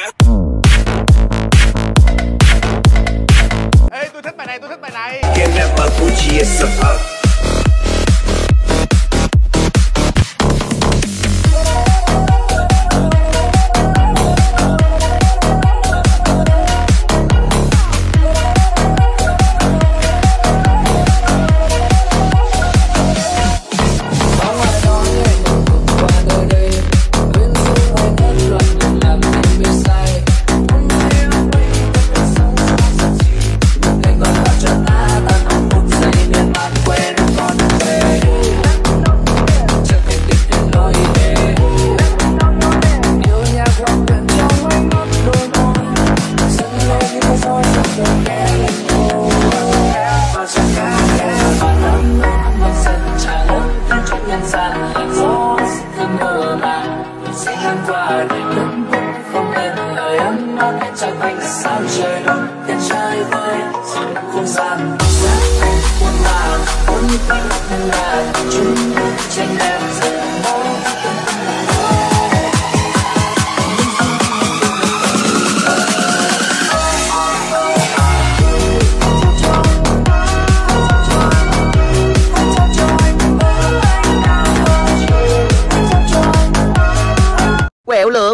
Ê, tôi thích bài này, tôi thích bài này.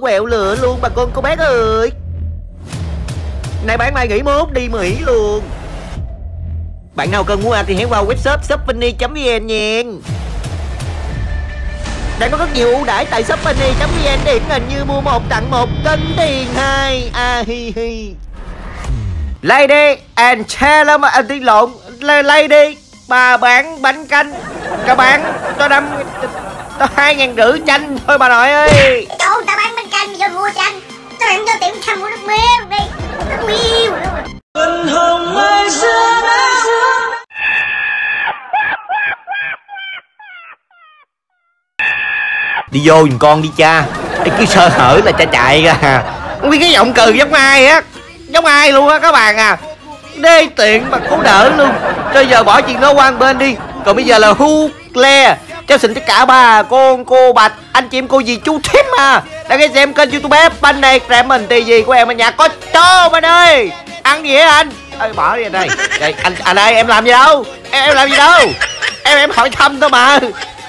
Quẹo lửa luôn bà con cô bác ơi. Nay bán mai nghỉ mốt đi Mỹ luôn. Bạn nào cần mua hàng thì hãy vào webshop shoppenny.vn nha. Đang có rất nhiều ưu đãi tại shoppenny.vn, điển hình như mua 1 tặng 1 cân tiền 2. Lady and Chalama à, đi lộn. Lady bà bán bánh canh. Cả bán cho 2.500 chanh thôi bà nội ơi. Đâu ta bán bánh canh cho mua chanh. Ta làm cho tiệm chanh của nước miêu đi. Nước miêu. Tình hồng mai xưa bé xưa. Đi vô giùm con đi cha. Ê, cứ sơ hở là cha chạy ra. Không biết cái giọng cừ giống ai á. Giống ai luôn á các bạn à. Đê tiện mà cố đỡ luôn. Bây giờ bỏ chuyện đó qua một bên đi. Còn bây giờ là Hu Le. Chào xin tất cả bà con cô Bạch, anh chị em cô dì chú thím à đang nghe xem kênh YouTube Banh này rẻ mình TV của em ở nhà có cho anh ơi. Ăn gì hả anh? Ơi bỏ đi anh ơi. Đây anh ơi, em làm gì đâu? Em làm gì đâu? Em hỏi thăm thôi mà.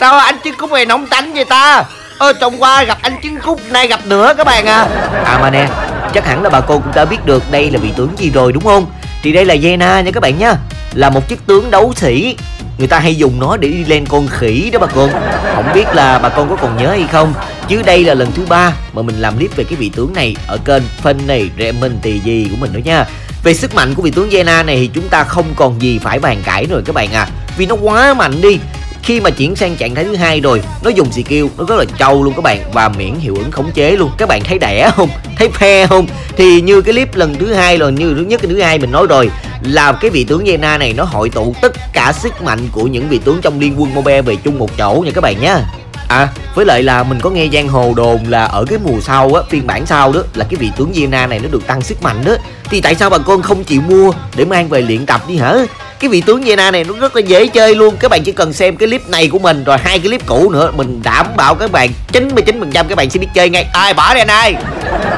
Sao anh Trứng Cút này nóng tánh vậy ta? Ơi trông qua gặp anh Trứng Cút nay gặp nữa các bạn à. À mà nè, chắc hẳn là bà cô cũng đã biết được đây là vị tướng gì rồi đúng không? Thì đây là Yena nha các bạn nhá. Là một chiếc tướng đấu sĩ. Người ta hay dùng nó để đi lên con khỉ đó bà con. Không biết là bà con có còn nhớ hay không. Chứ đây là lần thứ 3 mà mình làm clip về cái vị tướng này ở kênh Funny TV của mình nữa nha. Về sức mạnh của vị tướng Yena này thì chúng ta không còn gì phải bàn cãi rồi các bạn à. Vì nó quá mạnh đi. Khi mà chuyển sang trạng thái thứ 2 rồi, nó dùng skill nó rất là trâu luôn các bạn. Và miễn hiệu ứng khống chế luôn. Các bạn thấy đẻ không? Thấy phe không? Thì như cái clip lần thứ 2 rồi, như thứ nhất cái thứ 2 mình nói rồi, là cái vị tướng Yena này nó hội tụ tất cả sức mạnh của những vị tướng trong Liên Quân Mobile về chung một chỗ nha các bạn nhé. À, với lại là mình có nghe giang hồ đồn là ở cái mùa sau á, phiên bản sau đó là cái vị tướng Yena này nó được tăng sức mạnh đó. Thì tại sao bà con không chịu mua để mang về luyện tập đi hả? Cái vị tướng Yena này nó rất là dễ chơi luôn. Các bạn chỉ cần xem cái clip này của mình rồi 2 clip cũ nữa, mình đảm bảo các bạn 99% các bạn sẽ biết chơi ngay. Ai bỏ đi anh ơi.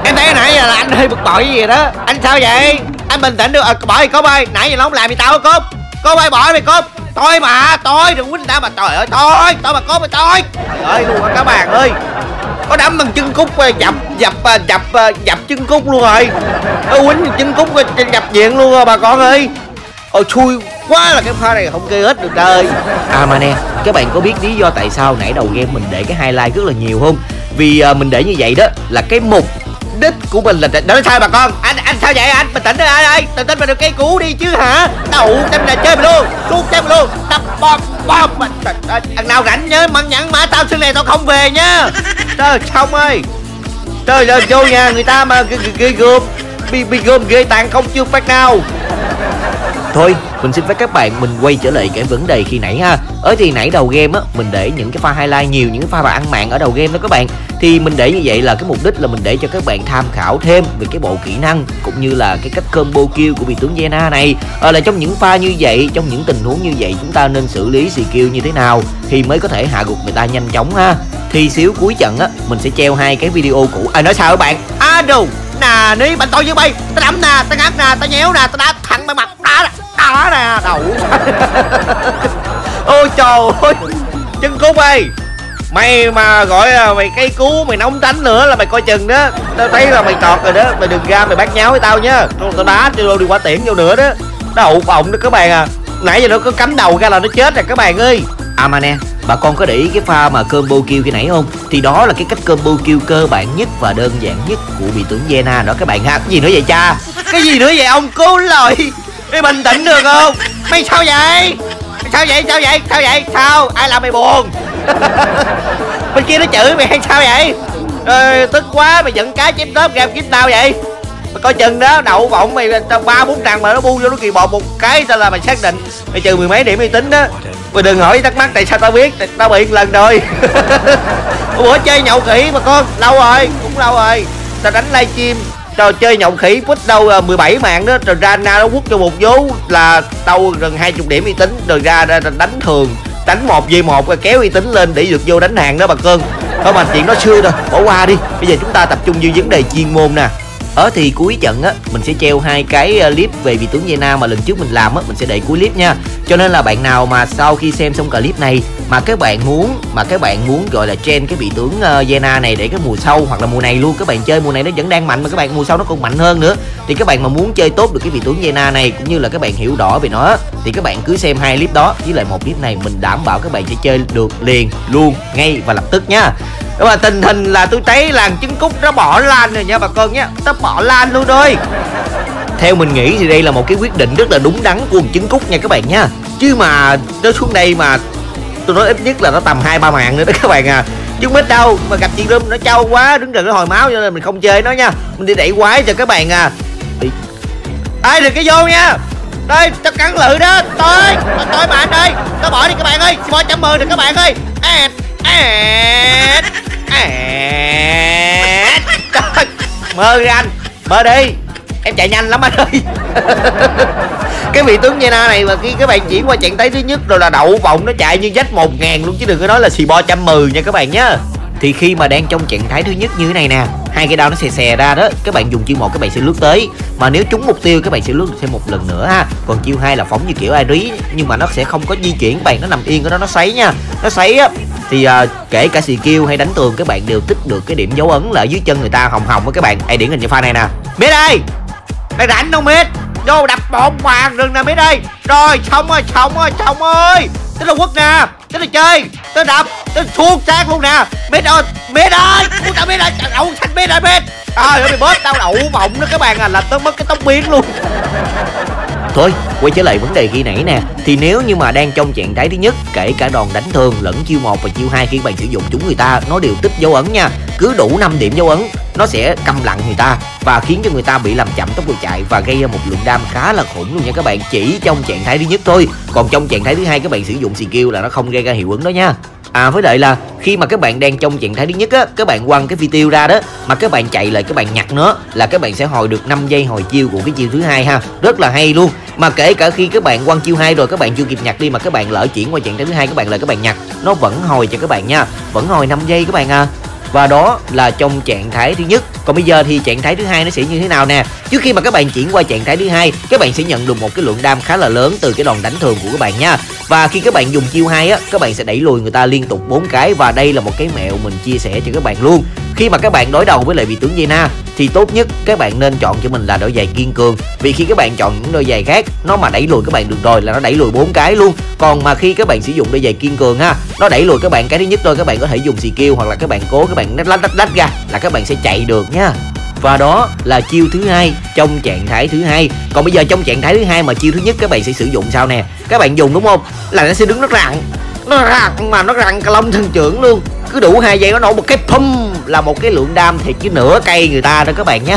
Em thấy nãy giờ là anh hơi bực bội gì đó. Anh sao vậy? Anh bình tĩnh được à, bỏ đi Cốp ơi. Nãy giờ nó không làm gì tao hả Cốp? Cốp ơi bỏ đi Cốp. Tôi mà, tôi đừng quýnh tao mà trời ơi, tôi mà Cốp ơi tôi. Trời ơi luôn các bạn ơi. Có đấm bằng Chân Cút dập Chân Cút luôn rồi. Nó quýnh Chân Cút dập diện luôn rồi bà con ơi. Ôi xui quá là cái pha này không kê hết được đời. À mà nè, các bạn có biết lý do tại sao nãy đầu game mình để cái highlight rất là nhiều không? Vì mình để như vậy đó là cái mục đích của mình là đỡ sai bà con. Anh sao vậy anh? Bình tĩnh ơi anh ơi, tự tin vào được cây cũ đi chứ hả? Đậu tâm là chơi mình luôn, xuống chơi mình luôn. Tập bom bom. Thằng nào rảnh nhớ mặn nhẵn mã tao xưa này tao không về nha. Trời xong ơi. Trời ơi vô nhà người ta mà ghê gớm. Bị gom ghê tàn không chưa phát nào. Thôi mình xin phép các bạn mình quay trở lại cái vấn đề khi nãy ha. Ở thì nãy đầu game á, mình để những cái pha highlight nhiều, những cái pha mà ăn mạng ở đầu game đó các bạn. Thì mình để như vậy là cái mục đích là mình để cho các bạn tham khảo thêm về cái bộ kỹ năng cũng như là cái cách combo kill của vị tướng Yena này. Là trong những pha như vậy, trong những tình huống như vậy chúng ta nên xử lý skill như thế nào thì mới có thể hạ gục người ta nhanh chóng ha. Thì xíu cuối trận á, mình sẽ treo 2 cái video cũ. À nói sao các bạn? À đâu nè, ní bạn tôi như bay, tao đấm nè, tao ngáp nè, tao nhéo nè, tao đá thẳng vào mặt, đá nè, đậu. Ôi trời ơi, chân cú bay. Mày mà gọi là mày cây cú, mày nóng tránh nữa là mày coi chừng đó. Tao thấy là mày tọt rồi đó, mày đừng ra mày bát nháo với tao nhá. Tao đá đi qua tiễn vô nữa đó. Nó ụp ổng đó các bạn à. Nãy giờ nó có cắm đầu ra là nó chết rồi các bạn ơi. À mà nè, bà con có để ý cái pha mà combo kill khi nãy không? Thì đó là cái cách combo kill cơ bản nhất và đơn giản nhất của vị tướng Yena đó các bạn ha. Cái gì nữa vậy cha? Cái gì nữa vậy ông? Cứu lời. Mày bình tĩnh được không? Mày sao vậy? Sao vậy? Sao? Ai làm mày buồn? Bên kia nó chửi mày hay sao vậy? Tức quá mày giận cá chém tớp ra kiếm tao vậy? Mày coi chừng đó, đậu bọng mày trong 3-4 thằng mà nó bu vô nó kỳ bọt một cái sao là mày xác định mày trừ mười mấy điểm uy tín đó. Mày đừng hỏi thắc mắc tại sao tao biết, tao bị một lần rồi. Bữa chơi nhậu khỉ mà con, lâu rồi tao đánh livestream tao chơi nhậu khỉ quýt đâu 17 mạng đó, rồi ra na nó quất cho một vố là tao gần 20 điểm uy tín, rồi ra đánh thường đánh 1v1 kéo uy tín lên để được vô đánh hàng đó bà cơn. Thôi mà chuyện nó xưa rồi, bỏ qua đi. Bây giờ chúng ta tập trung vô vấn đề chuyên môn nè. Ở thì cuối trận á, mình sẽ treo 2 cái clip về vị tướng Yena mà lần trước mình làm á, mình sẽ để cuối clip nha. Cho nên là bạn nào mà sau khi xem xong clip này mà các bạn muốn gọi là trend cái vị tướng Yena này để cái mùa sau hoặc là mùa này luôn, các bạn chơi mùa này nó vẫn đang mạnh mà các bạn mùa sau nó còn mạnh hơn nữa, thì các bạn mà muốn chơi tốt được cái vị tướng Yena này cũng như là các bạn hiểu rõ về nó thì các bạn cứ xem 2 clip đó với lại 1 clip này, mình đảm bảo các bạn sẽ chơi được liền luôn ngay và lập tức nha. Đúng là tình hình là tôi thấy làng trứng cút nó bỏ lan rồi nha bà con nhé, nó bỏ lan luôn rồi. Theo mình nghĩ thì đây là một cái quyết định rất là đúng đắn của con trứng cút nha các bạn nha. Chứ mà nó xuống đây mà tôi nói ít nhất là nó tầm 2-3 mạng nữa đó các bạn à. Chứ mít đâu mà gặp chị Rum nó trâu quá, đứng rừng nó hồi máu cho nên mình không chơi nó nha. Mình đi đẩy quái cho các bạn à. Ai được cái vô nha. Đây tao cắn lự đó. Tôi mà anh ơi, tao bỏ đi các bạn ơi. 410 được các bạn ơi. Mơ đi anh, mơ đi. Em chạy nhanh lắm anh ơi. Cái vị tướng Yena này mà khi các bạn chuyển qua trạng thái thứ nhất rồi là đậu vọng nó chạy như dách 1000 luôn chứ đừng có nói là xì bo 110 nha các bạn nhá. Thì khi mà đang trong trạng thái thứ nhất như thế này nè, 2 cái đao nó xè ra đó, các bạn dùng chiêu 1 các bạn sẽ lướt tới, mà nếu trúng mục tiêu các bạn sẽ lướt thêm một lần nữa ha. Còn chiêu 2 là phóng như kiểu ai rí nhưng mà nó sẽ không có di chuyển, bạn nó nằm yên ở đó nó sấy nha, nó sấy á. Thì kể cả skill hay đánh tường các bạn đều tích được cái điểm dấu ấn là ở dưới chân người ta hồng với các bạn. Ê điển hình cho pha này nè. Mít ơi, mày rảnh không Mít? Vô đập một hoàng rừng nè Mít ơi. Rồi xong ơi. Tính là quất nè, tính là chơi, tới đập, tới xuống xác luôn nè. Mít ơi, muốn tao Mít ơi, đậu xanh Mít ơi Mít. Trời ơi mày bớt tao đậu bọng đó các bạn à, làm tao mất cái tóc biến luôn. Thôi quay trở lại vấn đề khi nãy nè, thì nếu như mà đang trong trạng thái thứ nhất, kể cả đòn đánh thường lẫn chiêu 1 và chiêu 2 khi các bạn sử dụng chúng người ta nó đều tích dấu ấn nha. Cứ đủ 5 điểm dấu ấn nó sẽ câm lặng người ta và khiến cho người ta bị làm chậm tốc độ chạy và gây ra một lượng đam khá là khủng luôn nha các bạn, chỉ trong trạng thái thứ nhất thôi. Còn trong trạng thái thứ hai các bạn sử dụng skill là nó không gây ra hiệu ứng đó nha. À với lại là khi mà các bạn đang trong trạng thái thứ nhất á, các bạn quăng cái phi tiêu ra đó mà các bạn chạy lại các bạn nhặt nó là các bạn sẽ hồi được 5 giây hồi chiêu của cái chiêu thứ hai ha, rất là hay luôn. Mà kể cả khi các bạn quăng chiêu 2 rồi các bạn chưa kịp nhặt đi mà các bạn lỡ chuyển qua trạng thái thứ hai các bạn lại các bạn nhặt, nó vẫn hồi cho các bạn nha, vẫn hồi 5 giây các bạn à. Và đó là trong trạng thái thứ nhất. Còn bây giờ thì trạng thái thứ hai nó sẽ như thế nào nè? Trước khi mà các bạn chuyển qua trạng thái thứ hai, các bạn sẽ nhận được một cái lượng đam khá là lớn từ cái đòn đánh thường của các bạn nha. Và khi các bạn dùng chiêu 2 á, các bạn sẽ đẩy lùi người ta liên tục 4 cái, và đây là một cái mẹo mình chia sẻ cho các bạn luôn. Khi mà các bạn đối đầu với lại vị tướng Yena thì tốt nhất các bạn nên chọn cho mình là đôi giày kiên cường, vì khi các bạn chọn những đôi giày khác nó mà đẩy lùi các bạn được rồi là nó đẩy lùi 4 cái luôn. Còn mà khi các bạn sử dụng đôi giày kiên cường ha, nó đẩy lùi các bạn cái thứ nhất thôi, các bạn có thể dùng skill hoặc là các bạn cố các bạn lách ra là các bạn sẽ chạy được nha. Và đó là chiêu thứ hai trong trạng thái thứ hai. Còn bây giờ trong trạng thái thứ hai mà chiêu thứ nhất các bạn sẽ sử dụng sao nè? Các bạn dùng đúng không là nó sẽ đứng nó rặn cà long thần trưởng luôn, cứ đủ 2 giây nó nổ một cái pum là một cái lượng đam thiệt chứ nửa cây người ta đó các bạn nhé,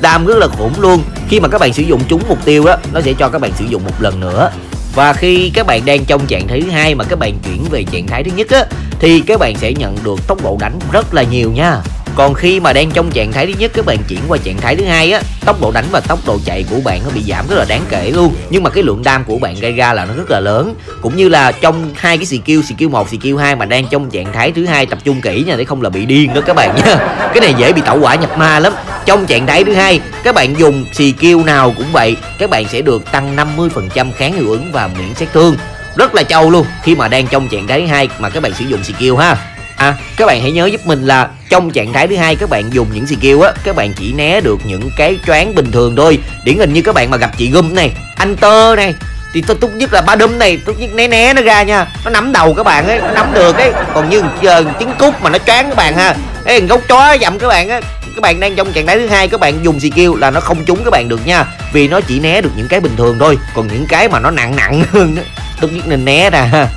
đam rất là khủng luôn. Khi mà các bạn sử dụng trúng mục tiêu đó, nó sẽ cho các bạn sử dụng một lần nữa. Và khi các bạn đang trong trạng thái thứ hai mà các bạn chuyển về trạng thái thứ nhất á, thì các bạn sẽ nhận được tốc độ đánh rất là nhiều nha. Còn khi mà đang trong trạng thái thứ nhất, các bạn chuyển qua trạng thái thứ hai á, tốc độ đánh và tốc độ chạy của bạn nó bị giảm rất là đáng kể luôn. Nhưng mà cái lượng đam của bạn gây ra là nó rất là lớn. Cũng như là trong hai cái skill 1, skill 2 mà đang trong trạng thái thứ hai tập trung kỹ nha, để không là bị điên đó các bạn nha. Cái này dễ bị tẩu hỏa nhập ma lắm. Trong trạng thái thứ hai, các bạn dùng skill nào cũng vậy, các bạn sẽ được tăng 50% kháng hiệu ứng và miễn sát thương. Rất là trâu luôn khi mà đang trong trạng thái thứ hai mà các bạn sử dụng skill ha. À, các bạn hãy nhớ giúp mình là trong trạng thái thứ hai các bạn dùng những skill á, các bạn chỉ né được những cái choáng bình thường thôi. Điển hình như các bạn mà gặp chị Gum này, anh Tơ này, thì tôi tốt nhất là ba đấm này, tốt nhất né nó ra nha. Nó nắm đầu các bạn ấy, nó nắm được ấy. Còn như tiếng cút mà nó choáng các bạn ha, cái gốc chó dậm các bạn á, các bạn đang trong trạng thái thứ hai các bạn dùng skill là nó không trúng các bạn được nha, vì nó chỉ né được những cái bình thường thôi. Còn những cái mà nó nặng hơn tốt nhất nên né ra.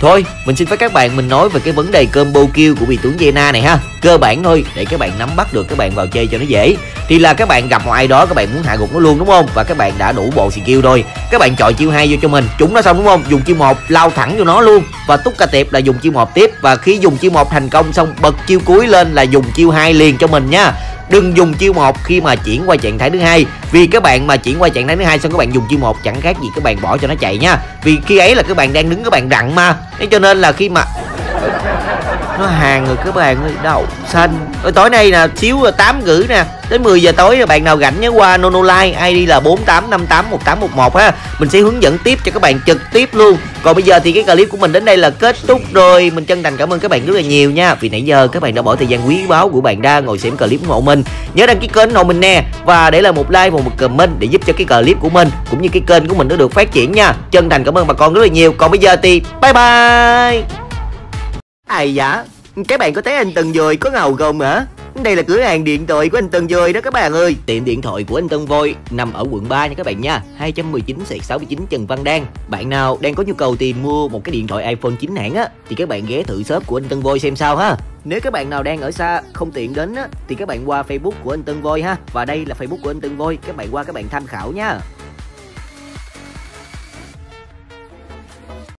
Thôi, mình xin phép các bạn mình nói về cái vấn đề combo kill của vị tướng Yena này ha. Cơ bản thôi, để các bạn nắm bắt được, các bạn vào chơi cho nó dễ. Thì là các bạn gặp một ai đó, các bạn muốn hạ gục nó luôn đúng không? Và các bạn đã đủ bộ skill rồi, các bạn chọi chiêu 2 vô cho mình, chúng nó xong đúng không? Dùng chiêu 1 lao thẳng vô nó luôn. Và túc ca tiệp là dùng chiêu 1 tiếp. Và khi dùng chiêu 1 thành công xong, bật chiêu cuối lên là dùng chiêu 2 liền cho mình nha. Đừng dùng chiêu 1 khi mà chuyển qua trạng thái thứ hai, vì các bạn mà chuyển qua trạng thái thứ hai xong các bạn dùng chiêu 1 chẳng khác gì các bạn bỏ cho nó chạy nha. Vì khi ấy là các bạn đang đứng các bạn rặn mà. Thế cho nên là khi mà nó hàng rồi các bạn ơi, đậu xanh. Ở tối nay là xíu 8 rưỡi nè, tới 10 giờ tối là bạn nào rảnh nhớ qua Nono Live ID là 48581811 ha. Mình sẽ hướng dẫn tiếp cho các bạn trực tiếp luôn. Còn bây giờ thì cái clip của mình đến đây là kết thúc rồi. Mình chân thành cảm ơn các bạn rất là nhiều nha, vì nãy giờ các bạn đã bỏ thời gian quý báu của bạn ra ngồi xem clip ủng hộ mình. Nhớ đăng ký kênh ủng hộ mình nè, và để lại một like và một comment để giúp cho cái clip của mình cũng như cái kênh của mình nó được phát triển nha. Chân thành cảm ơn bà con rất là nhiều. Còn bây giờ thì bye bye. Ai dạ, các bạn có thấy anh Tân Voi có ngầu không hả? Đây là cửa hàng điện thoại của anh Tân Voi đó các bạn ơi. Tiệm điện thoại của anh Tân Voi nằm ở quận 3 nha các bạn nha, 219/69 Trần Văn Đan. Bạn nào đang có nhu cầu tìm mua một cái điện thoại iPhone 9 hãng á, thì các bạn ghé thử shop của anh Tân Voi xem sao ha. Nếu các bạn nào đang ở xa không tiện đến á, thì các bạn qua Facebook của anh Tân Voi ha. Và đây là Facebook của anh Tân Voi, các bạn qua các bạn tham khảo nha.